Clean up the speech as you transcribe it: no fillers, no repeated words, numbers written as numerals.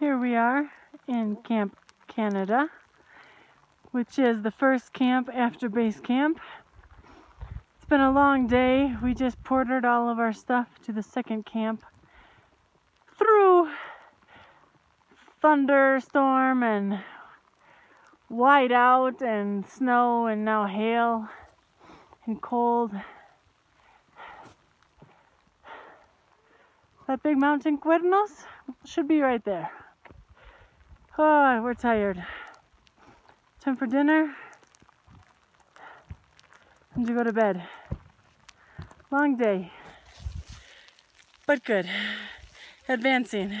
Here we are in Camp Canada, which is the first camp after base camp. It's been a long day. We just ported all of our stuff to the second camp through thunderstorm and whiteout and snow and now hail and cold. That big mountain Cuernos should be right there. Oh, we're tired. Time for dinner. Time to go to bed. Long day, but good. Advancing.